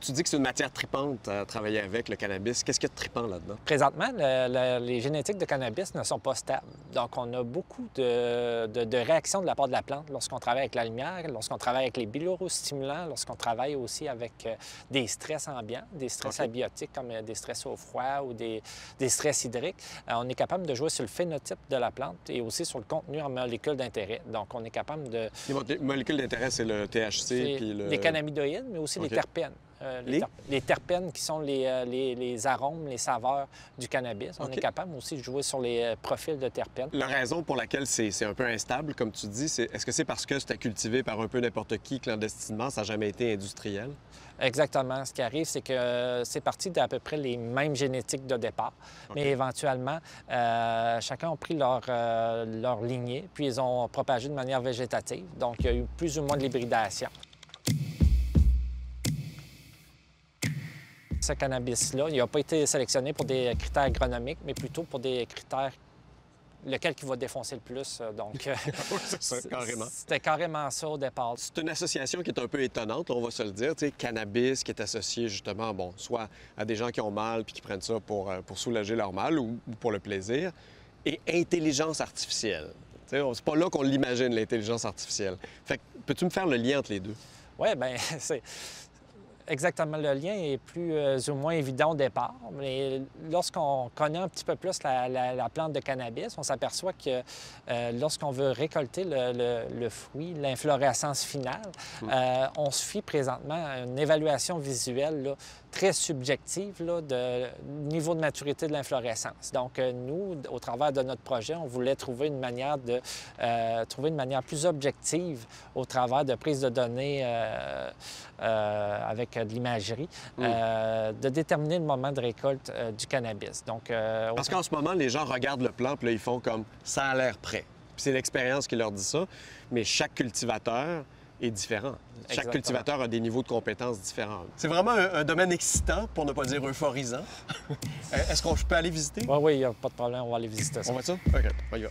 Tu dis que c'est une matière tripante à travailler avec, le cannabis. Qu'est-ce qu'il y a de tripant là-dedans? Présentement, les génétiques de cannabis ne sont pas stables. Donc, on a beaucoup de réactions de la part de la plante lorsqu'on travaille avec la lumière, lorsqu'on travaille avec les billurostimulants, lorsqu'on travaille aussi avec des stress ambiants, des stress abiotiques comme des stress au froid ou des stress hydriques. On est capable de jouer sur le phénotype de la plante et aussi sur le contenu en molécules d'intérêt. Donc, on est capable de... Les molécules d'intérêt, c'est le THC puis le... Les cannabinoïdes, mais aussi les terpènes. Les terpènes qui sont les arômes, les saveurs du cannabis. On est capable aussi de jouer sur les profils de terpènes. La raison pour laquelle c'est un peu instable, comme tu dis, est-ce que c'est parce que c'était cultivé par un peu n'importe qui clandestinement, ça n'a jamais été industriel? Exactement. Ce qui arrive, c'est que c'est parti d'à peu près les mêmes génétiques de départ, mais éventuellement, chacun a pris leur lignée, puis ils ont propagé de manière végétative. Donc, il y a eu plus ou moins de l'hybridation. Ce cannabis-là, il n'a pas été sélectionné pour des critères agronomiques, mais plutôt pour des critères lequel qui va défoncer le plus. Donc, c'était carrément ça au départ. C'est une association qui est un peu étonnante, on va se le dire. Tu sais, cannabis qui est associé justement, bon, soit à des gens qui ont mal puis qui prennent ça pour soulager leur mal ou pour le plaisir, et intelligence artificielle. Tu sais, c'est pas là qu'on l'imagine, l'intelligence artificielle. Fait que, peux-tu me faire le lien entre les deux? Oui, bien, c'est... Exactement, le lien est plus ou moins évident au départ, mais lorsqu'on connaît un petit peu plus la plante de cannabis, on s'aperçoit que lorsqu'on veut récolter le fruit, l'inflorescence finale, on se fie présentement à une évaluation visuelle là, très subjective là, de niveau de maturité de l'inflorescence. Donc nous, au travers de notre projet, on voulait trouver une manière de plus objective au travers de prises de données avec de l'imagerie, de déterminer le moment de récolte du cannabis. Donc, parce qu'en ce moment, les gens regardent le plan, puis là, ils font comme « ça a l'air prêt ». Puis c'est l'expérience qui leur dit ça, mais chaque cultivateur est différent. Exactement. Chaque cultivateur a des niveaux de compétences différents. C'est vraiment un domaine excitant, pour ne pas dire euphorisant. Est-ce qu'on peut aller visiter? Oui, il n'y a pas de problème, on va aller visiter ça. On va ça? OK, on y va.